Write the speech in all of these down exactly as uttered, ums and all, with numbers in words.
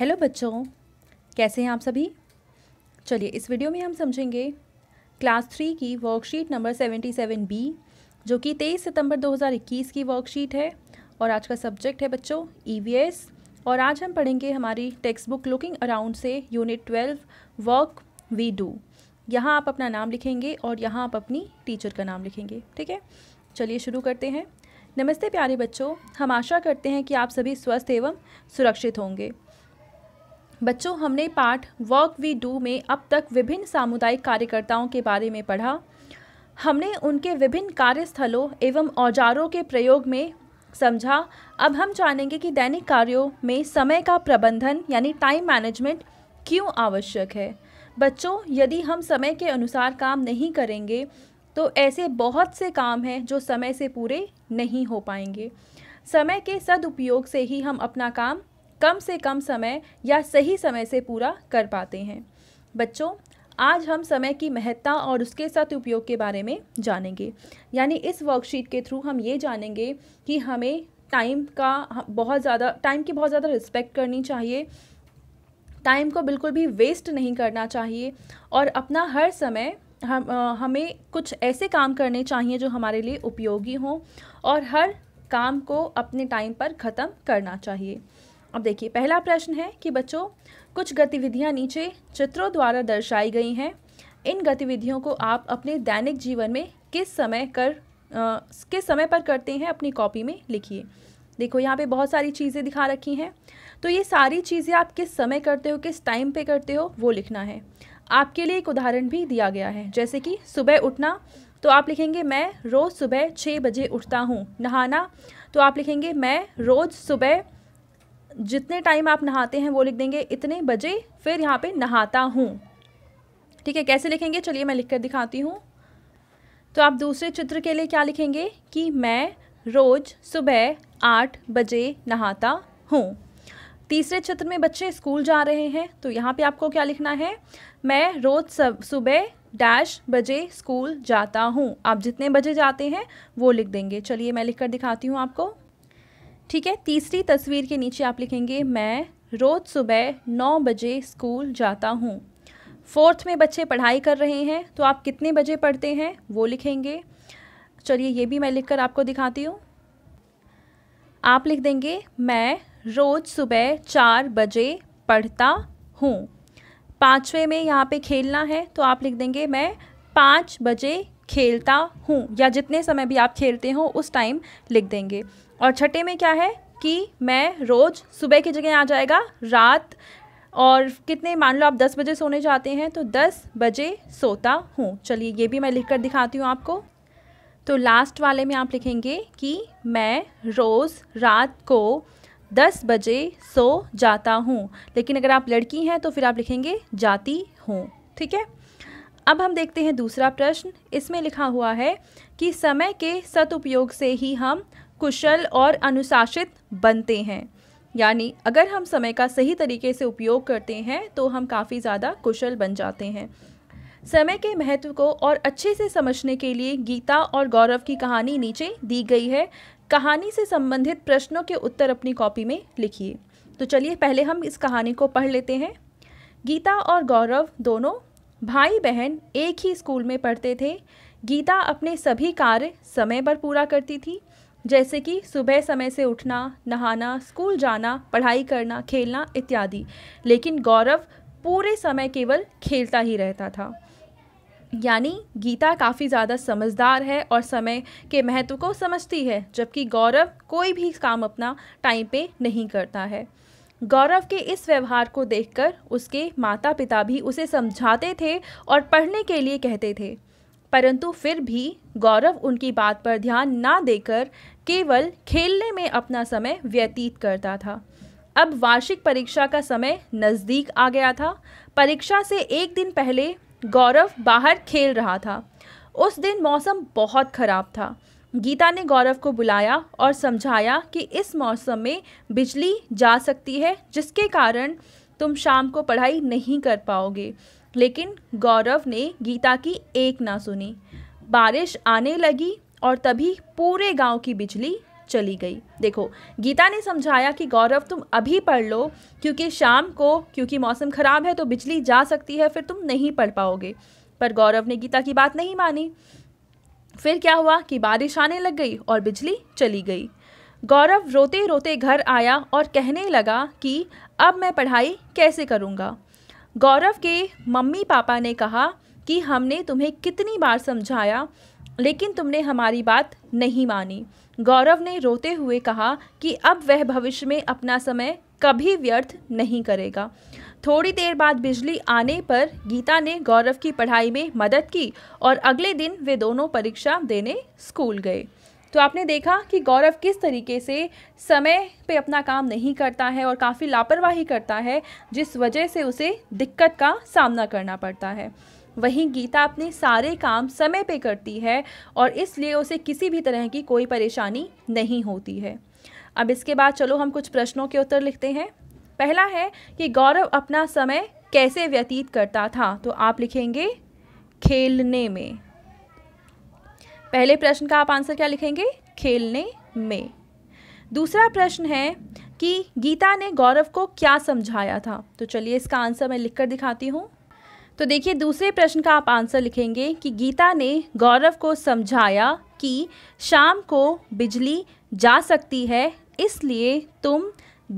Hello बच्चों, कैसे हैं आप सभी। चलिए इस वीडियो में हम समझेंगे क्लास थ्री की वर्कशीट नंबर सतहत्तर बी जो कि तेईस सितंबर दो हज़ार इक्कीस की वर्कशीट है और आज का सब्जेक्ट है बच्चों ई वी एस। और आज हम पढ़ेंगे हमारी टेक्स्ट बुक लुकिंग अराउंड से unit twelve work we do. यहाँ आप अपना नाम लिखेंगे और यहाँ आप अपनी टीचर का नाम लिखेंगे, ठीक है। चलिए शुरू करते हैं। नमस्ते प्यारे बच्चों, हम आशा करते हैं कि आप सभी स्वस्थ एवं सुरक्षित होंगे। बच्चों, हमने पाठ वर्क वी डू में अब तक विभिन्न सामुदायिक कार्यकर्ताओं के बारे में पढ़ा। हमने उनके विभिन्न कार्यस्थलों एवं औजारों के प्रयोग में समझा। अब हम जानेंगे कि दैनिक कार्यों में समय का प्रबंधन यानी टाइम मैनेजमेंट क्यों आवश्यक है। बच्चों, यदि हम समय के अनुसार काम नहीं करेंगे तो ऐसे बहुत से काम हैं जो समय से पूरे नहीं हो पाएंगे। समय के सदुपयोग से ही हम अपना काम कम से कम समय या सही समय से पूरा कर पाते हैं। बच्चों, आज हम समय की महत्ता और उसके साथ उपयोग के बारे में जानेंगे। यानी इस वर्कशीट के थ्रू हम ये जानेंगे कि हमें टाइम का बहुत ज़्यादा टाइम की बहुत ज़्यादा रिस्पेक्ट करनी चाहिए, टाइम को बिल्कुल भी वेस्ट नहीं करना चाहिए और अपना हर समय हम हमें कुछ ऐसे काम करने चाहिए जो हमारे लिए उपयोगी हों और हर काम को अपने टाइम पर ख़त्म करना चाहिए। अब देखिए, पहला प्रश्न है कि बच्चों कुछ गतिविधियां नीचे चित्रों द्वारा दर्शाई गई हैं। इन गतिविधियों को आप अपने दैनिक जीवन में किस समय कर आ, किस समय पर करते हैं, अपनी कॉपी में लिखिए। देखो यहाँ पे बहुत सारी चीज़ें दिखा रखी हैं, तो ये सारी चीज़ें आप किस समय करते हो, किस टाइम पे करते हो, वो लिखना है। आपके लिए एक उदाहरण भी दिया गया है, जैसे कि सुबह उठना, तो आप लिखेंगे मैं रोज़ सुबह छः बजे उठता हूँ। नहाना, तो आप लिखेंगे मैं रोज़ सुबह, जितने टाइम आप नहाते हैं वो लिख देंगे, इतने बजे फिर यहाँ पे नहाता हूँ, ठीक है। कैसे लिखेंगे, चलिए मैं लिखकर दिखाती हूँ। तो आप दूसरे चित्र के लिए क्या लिखेंगे कि मैं रोज़ सुबह आठ बजे नहाता हूँ। तीसरे चित्र में बच्चे स्कूल जा रहे हैं, तो यहाँ पे आपको क्या लिखना है, मैं रोज़ सुबह डैश बजे स्कूल जाता हूँ। आप जितने बजे जाते हैं वो लिख देंगे। चलिए मैं लिख कर दिखाती हूँ आपको, ठीक है। तीसरी तस्वीर के नीचे आप लिखेंगे मैं रोज़ सुबह नौ बजे स्कूल जाता हूँ। फोर्थ में बच्चे पढ़ाई कर रहे हैं, तो आप कितने बजे पढ़ते हैं वो लिखेंगे। चलिए ये भी मैं लिखकर आपको दिखाती हूँ। आप लिख देंगे मैं रोज़ सुबह चार बजे पढ़ता हूँ। पाँचवें में यहाँ पे खेलना है, तो आप लिख देंगे मैं पाँच बजे खेलता हूँ, या जितने समय भी आप खेलते हो उस टाइम लिख देंगे। और छठे में क्या है कि मैं रोज़ सुबह की जगह आ जाएगा रात, और कितने मान लो आप दस बजे सोने जाते हैं, तो दस बजे सोता हूँ। चलिए ये भी मैं लिखकर दिखाती हूँ आपको। तो लास्ट वाले में आप लिखेंगे कि मैं रोज़ रात को दस बजे सो जाता हूँ, लेकिन अगर आप लड़की हैं तो फिर आप लिखेंगे जाती हूँ, ठीक है। अब हम देखते हैं दूसरा प्रश्न। इसमें लिखा हुआ है कि समय के सदुपयोग से ही हम कुशल और अनुशासित बनते हैं। यानी अगर हम समय का सही तरीके से उपयोग करते हैं तो हम काफ़ी ज़्यादा कुशल बन जाते हैं। समय के महत्व को और अच्छे से समझने के लिए गीता और गौरव की कहानी नीचे दी गई है। कहानी से संबंधित प्रश्नों के उत्तर अपनी कॉपी में लिखिए। तो चलिए पहले हम इस कहानी को पढ़ लेते हैं। गीता और गौरव दोनों भाई बहन एक ही स्कूल में पढ़ते थे। गीता अपने सभी कार्य समय पर पूरा करती थी, जैसे कि सुबह समय से उठना, नहाना, स्कूल जाना, पढ़ाई करना, खेलना इत्यादि। लेकिन गौरव पूरे समय केवल खेलता ही रहता था। यानी गीता काफ़ी ज़्यादा समझदार है और समय के महत्व को समझती है, जबकि गौरव कोई भी काम अपना टाइम पे नहीं करता है। गौरव के इस व्यवहार को देखकर उसके माता पिता भी उसे समझाते थे और पढ़ने के लिए कहते थे, परंतु फिर भी गौरव उनकी बात पर ध्यान ना देकर केवल खेलने में अपना समय व्यतीत करता था। अब वार्षिक परीक्षा का समय नज़दीक आ गया था। परीक्षा से एक दिन पहले गौरव बाहर खेल रहा था। उस दिन मौसम बहुत ख़राब था। गीता ने गौरव को बुलाया और समझाया कि इस मौसम में बिजली जा सकती है, जिसके कारण तुम शाम को पढ़ाई नहीं कर पाओगे। लेकिन गौरव ने गीता की एक ना सुनी। बारिश आने लगी और तभी पूरे गांव की बिजली चली गई। देखो गीता ने समझाया कि गौरव तुम अभी पढ़ लो, क्योंकि शाम को क्योंकि मौसम ख़राब है तो बिजली जा सकती है, फिर तुम नहीं पढ़ पाओगे। पर गौरव ने गीता की बात नहीं मानी। फिर क्या हुआ कि बारिश आने लग गई और बिजली चली गई। गौरव रोते रोते घर आया और कहने लगा कि अब मैं पढ़ाई कैसे करूँगा। गौरव के मम्मी पापा ने कहा कि हमने तुम्हें कितनी बार समझाया लेकिन तुमने हमारी बात नहीं मानी। गौरव ने रोते हुए कहा कि अब वह भविष्य में अपना समय कभी व्यर्थ नहीं करेगा। थोड़ी देर बाद बिजली आने पर गीता ने गौरव की पढ़ाई में मदद की और अगले दिन वे दोनों परीक्षा देने स्कूल गए। तो आपने देखा कि गौरव किस तरीके से समय पे अपना काम नहीं करता है और काफ़ी लापरवाही करता है, जिस वजह से उसे दिक्कत का सामना करना पड़ता है। वहीं गीता अपने सारे काम समय पे करती है और इसलिए उसे किसी भी तरह की कोई परेशानी नहीं होती है। अब इसके बाद चलो हम कुछ प्रश्नों के उत्तर लिखते हैं। पहला है कि गौरव अपना समय कैसे व्यतीत करता था, तो आप लिखेंगे खेलने में। पहले प्रश्न का आप आंसर क्या लिखेंगे? खेलने में। दूसरा प्रश्न है कि गीता ने गौरव को क्या समझाया था, तो चलिए इसका आंसर मैं लिखकर दिखाती हूँ। तो देखिए दूसरे प्रश्न का आप आंसर लिखेंगे कि गीता ने गौरव को समझाया कि शाम को बिजली जा सकती है, इसलिए तुम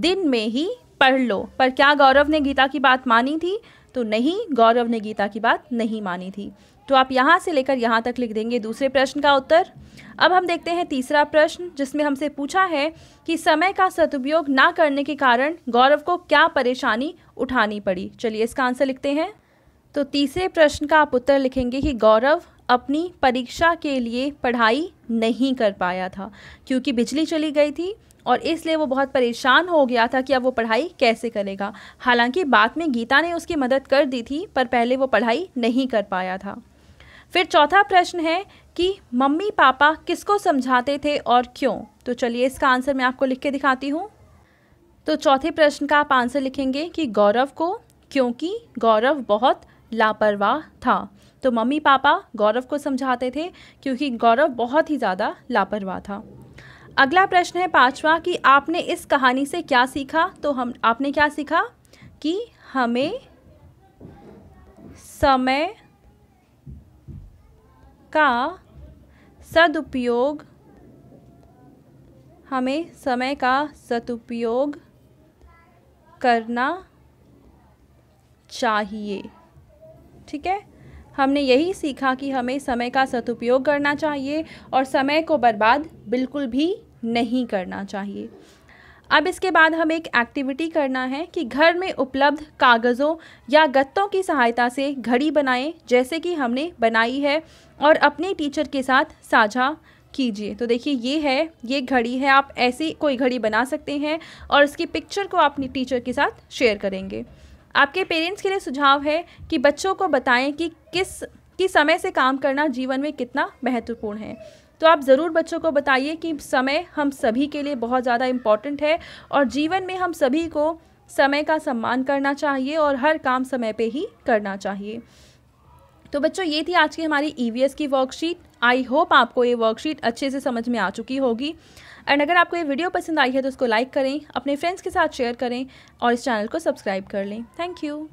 दिन में ही पढ़ लो। पर क्या गौरव ने गीता की बात मानी थी? तो नहीं, गौरव ने गीता की बात नहीं मानी थी। तो आप यहाँ से लेकर यहाँ तक लिख देंगे दूसरे प्रश्न का उत्तर। अब हम देखते हैं तीसरा प्रश्न, जिसमें हमसे पूछा है कि समय का सदुपयोग ना करने के कारण गौरव को क्या परेशानी उठानी पड़ी। चलिए इसका आंसर लिखते हैं। तो तीसरे प्रश्न का आप उत्तर लिखेंगे कि गौरव अपनी परीक्षा के लिए पढ़ाई नहीं कर पाया था क्योंकि बिजली चली गई थी और इसलिए वो बहुत परेशान हो गया था कि अब वो पढ़ाई कैसे करेगा। हालांकि बाद में गीता ने उसकी मदद कर दी थी, पर पहले वो पढ़ाई नहीं कर पाया था। फिर चौथा प्रश्न है कि मम्मी पापा किसको समझाते थे और क्यों, तो चलिए इसका आंसर मैं आपको लिख के दिखाती हूँ। तो चौथे प्रश्न का आप आंसर लिखेंगे कि गौरव को, क्योंकि गौरव बहुत लापरवाह था। तो मम्मी पापा गौरव को समझाते थे क्योंकि गौरव बहुत ही ज़्यादा लापरवाह था। अगला प्रश्न है पांचवा कि आपने इस कहानी से क्या सीखा, तो हम आपने क्या सीखा कि हमें समय का सदुपयोग हमें समय का सदुपयोग करना चाहिए। ठीक है, हमने यही सीखा कि हमें समय का सदुपयोग करना चाहिए और समय को बर्बाद बिल्कुल भी नहीं करना चाहिए। अब इसके बाद हमें एक एक्टिविटी करना है कि घर में उपलब्ध कागज़ों या गत्तों की सहायता से घड़ी बनाएं, जैसे कि हमने बनाई है, और अपने टीचर के साथ साझा कीजिए। तो देखिए ये है, ये घड़ी है। आप ऐसी कोई घड़ी बना सकते हैं और इसकी पिक्चर को अपने टीचर के साथ शेयर करेंगे। आपके पेरेंट्स के लिए सुझाव है कि बच्चों को बताएं कि किस कि समय से काम करना जीवन में कितना महत्वपूर्ण है। तो आप ज़रूर बच्चों को बताइए कि समय हम सभी के लिए बहुत ज़्यादा इम्पॉर्टेंट है और जीवन में हम सभी को समय का सम्मान करना चाहिए और हर काम समय पे ही करना चाहिए। तो बच्चों ये थी आज की हमारी ई वी एस की वर्कशीट। आई होप आपको ये वर्कशीट अच्छे से समझ में आ चुकी होगी। एंड अगर आपको ये वीडियो पसंद आई है तो उसको लाइक करें, अपने फ्रेंड्स के साथ शेयर करें और इस चैनल को सब्सक्राइब कर लें। Thank you.